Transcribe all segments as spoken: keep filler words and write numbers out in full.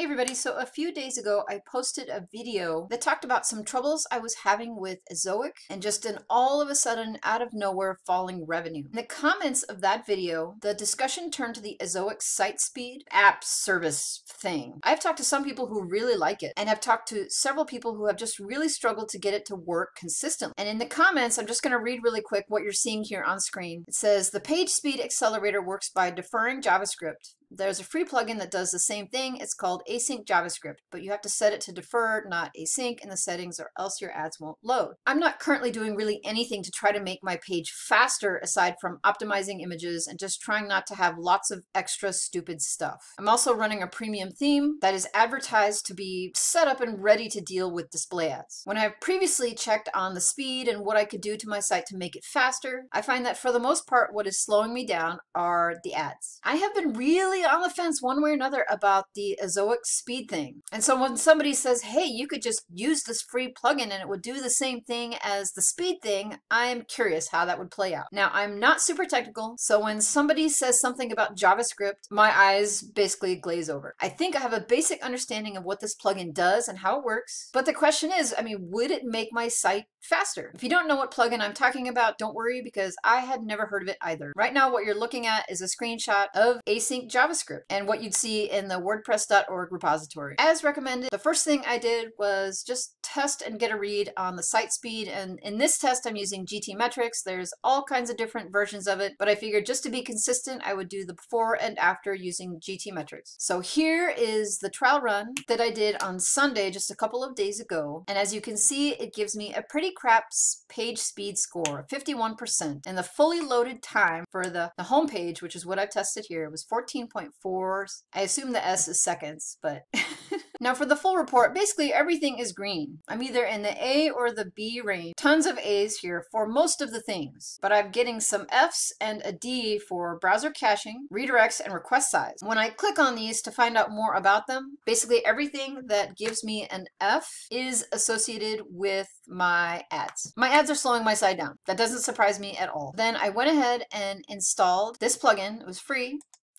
Hey everybody, so a few days ago I posted a video that talked about some troubles I was having with Ezoic and just an all of a sudden out of nowhere falling revenue. In the comments of that video, the discussion turned to the Ezoic site speed app service thing. I've talked to some people who really like it and I've talked to several people who have just really struggled to get it to work consistently. And in the comments, I'm just going to read really quick what you're seeing here on screen. It says, the Page Speed Accelerator works by deferring JavaScript. There's a free plugin that does the same thing. It's called Async JavaScript, but you have to set it to defer, not async, in the settings or else your ads won't load. I'm not currently doing really anything to try to make my page faster aside from optimizing images and just trying not to have lots of extra stupid stuff. I'm also running a premium theme that is advertised to be set up and ready to deal with display ads. When I've previously checked on the speed and what I could do to my site to make it faster, I find that for the most part, what is slowing me down are the ads. I have been really on the fence one way or another about the Ezoic speed thing. And so when somebody says, hey, you could just use this free plugin and it would do the same thing as the speed thing, I'm curious how that would play out. Now, I'm not super technical, so when somebody says something about JavaScript, my eyes basically glaze over. I think I have a basic understanding of what this plugin does and how it works, but the question is, I mean, would it make my site faster? If you don't know what plugin I'm talking about, don't worry, because I had never heard of it either. Right now, what you're looking at is a screenshot of Async JavaScript JavaScript and what you'd see in the WordPress dot org repository. As recommended, the first thing I did was just test and get a read on the site speed, and in this test I'm using GTmetrix. There's all kinds of different versions of it, but I figured just to be consistent I would do the before and after using GTmetrix. So here is the trial run that I did on Sunday just a couple of days ago, and as you can see it gives me a pretty crap page speed score, fifty-one percent, and the fully loaded time for the, the home page, which is what I've tested here, was fourteen point four. I assume the S is seconds, but now for the full report, basically everything is green. I'm either in the A or the B range. Tons of A's here for most of the things, but I'm getting some F's and a D for browser caching, redirects, and request size. When I click on these to find out more about them, basically everything that gives me an F is associated with my ads. My ads are slowing my site down. That doesn't surprise me at all. Then I went ahead and installed this plugin. It was free.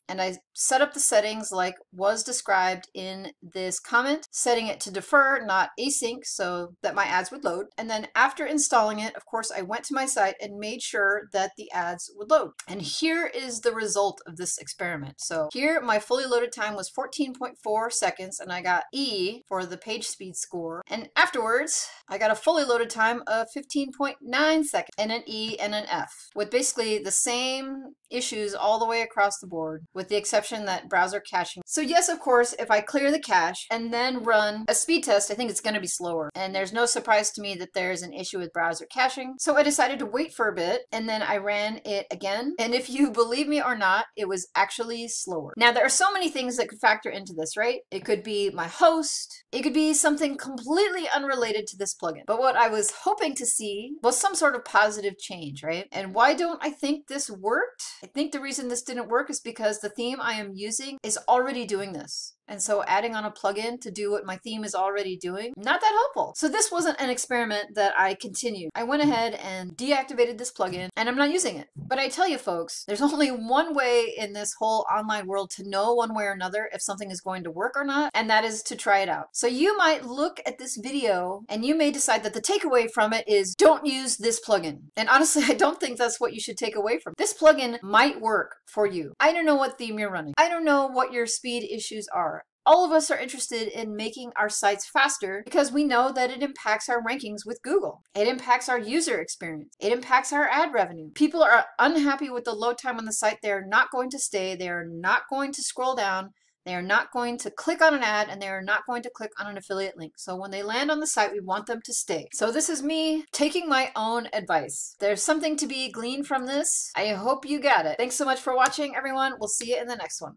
And I set up the settings like was described in this comment, setting it to defer, not async, so that my ads would load. And then after installing it, of course, I went to my site and made sure that the ads would load. And here is the result of this experiment. So here, my fully loaded time was fourteen point four seconds, and I got E for the page speed score. And afterwards, I got a fully loaded time of fifteen point nine seconds, and an E and an F, with basically the same issues all the way across the board, with the exception that browser caching. So yes, of course, if I clear the cache and then run a speed test, I think it's going to be slower. And there's no surprise to me that there's an issue with browser caching. So I decided to wait for a bit, and then I ran it again. And if you believe me or not, it was actually slower. Now, there are so many things that could factor into this, right? It could be my host. It could be something completely unrelated to this plugin. But what I was hoping to see was some sort of positive change, right? And why don't I think this worked? I think the reason this didn't work is because the theme I am using is already doing this. And so adding on a plugin to do what my theme is already doing, not that helpful. So this wasn't an experiment that I continued. I went ahead and deactivated this plugin, and I'm not using it. But I tell you folks, there's only one way in this whole online world to know one way or another if something is going to work or not, and that is to try it out. So you might look at this video and you may decide that the takeaway from it is don't use this plugin. And honestly, I don't think that's what you should take away from it. This plugin might work for you. I don't know what theme you're running. I don't know what your speed issues are. All of us are interested in making our sites faster because we know that it impacts our rankings with Google. It impacts our user experience. It impacts our ad revenue. People are unhappy with the load time on the site. They're not going to stay. They're not going to scroll down. They are not going to click on an ad, and they are not going to click on an affiliate link. So when they land on the site, we want them to stay. So this is me taking my own advice. There's something to be gleaned from this. I hope you got it. Thanks so much for watching, everyone. We'll see you in the next one.